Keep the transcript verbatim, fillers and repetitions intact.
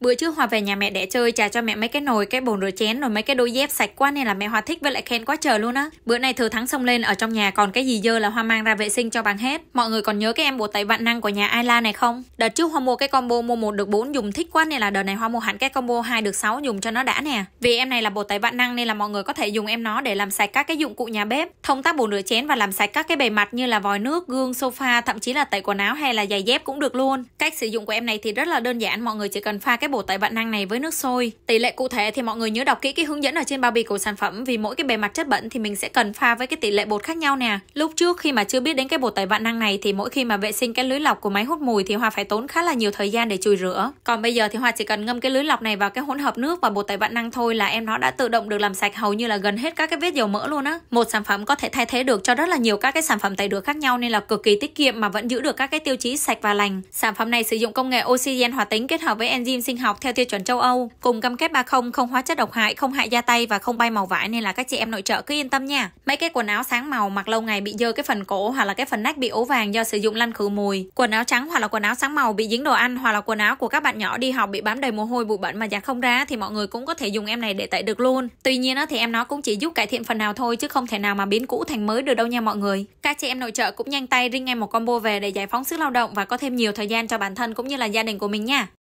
Bữa trước Hòa về nhà mẹ để chơi, trà cho mẹ mấy cái nồi, cái bồn rửa chén, rồi mấy cái đôi dép sạch quá nên là mẹ Hòa thích với lại khen quá trời luôn á. Bữa nay thừa thắng xông lên, ở trong nhà còn cái gì dơ là Hoa mang ra vệ sinh cho bằng hết. Mọi người còn nhớ cái em bồ tẩy vạn năng của nhà Aila này không? Đợt trước Hoa mua cái combo mua một được bốn dùng thích quá nên là đợt này Hoa mua hẳn cái combo hai được sáu dùng cho nó đã nè. Vì em này là bồ tẩy vạn năng nên là mọi người có thể dùng em nó để làm sạch các cái dụng cụ nhà bếp, thông tắc bồn rửa chén và làm sạch các cái bề mặt như là vòi nước, gương, sofa, thậm chí là tẩy quần áo hay là giày dép cũng được luôn. Cách sử dụng của em này thì rất là đơn giản, mọi người chỉ cần pha cái bồ tẩy vạn năng này với nước sôi. Tỷ lệ cụ thể thì mọi người nhớ đọc kỹ cái hướng dẫn ở trên bao bì của sản phẩm, vì mỗi cái bề mặt chất bẩn thì mình sẽ cần pha với cái tỷ lệ bột khác nhau nè. Lúc trước khi mà chưa biết đến cái bồ tẩy vạn năng này thì mỗi khi mà vệ sinh cái lưới lọc của máy hút mùi thì Hoa phải tốn khá là nhiều thời gian để chùi rửa. Còn bây giờ thì Hoa chỉ cần ngâm cái lưới lọc này vào cái hỗn hợp nước và bồ tẩy vạn năng thôi là em nó đã tự động được làm sạch hầu như là gần hết các cái vết dầu mỡ luôn á. Một sản phẩm có thể thay thế được cho rất là nhiều các cái sản phẩm tẩy rửa khác nhau nên là cực kỳ tiết kiệm mà vẫn giữ được các cái tiêu chí sạch và lành. Sản phẩm này sử dụng công nghệ oxygen hòa tính kết hợp với enzyme sinh học theo tiêu chuẩn châu Âu, cùng cam kết ba không, không hóa chất độc hại, không hại da tay và không bay màu vải nên là các chị em nội trợ cứ yên tâm nha. Mấy cái quần áo sáng màu mặc lâu ngày bị dơ cái phần cổ hoặc là cái phần nách bị ố vàng do sử dụng lăn khử mùi, quần áo trắng hoặc là quần áo sáng màu bị dính đồ ăn, hoặc là quần áo của các bạn nhỏ đi học bị bám đầy mồ hôi bụi bẩn mà giặt không ra thì mọi người cũng có thể dùng em này để tẩy được luôn. Tuy nhiên á thì em nó cũng chỉ giúp cải thiện phần nào thôi chứ không thể nào mà biến cũ thành mới được đâu nha mọi người. Các chị em nội trợ cũng nhanh tay ring ngay một combo về để giải phóng sức lao động và có thêm nhiều thời gian cho bản thân cũng như là gia đình của mình nha.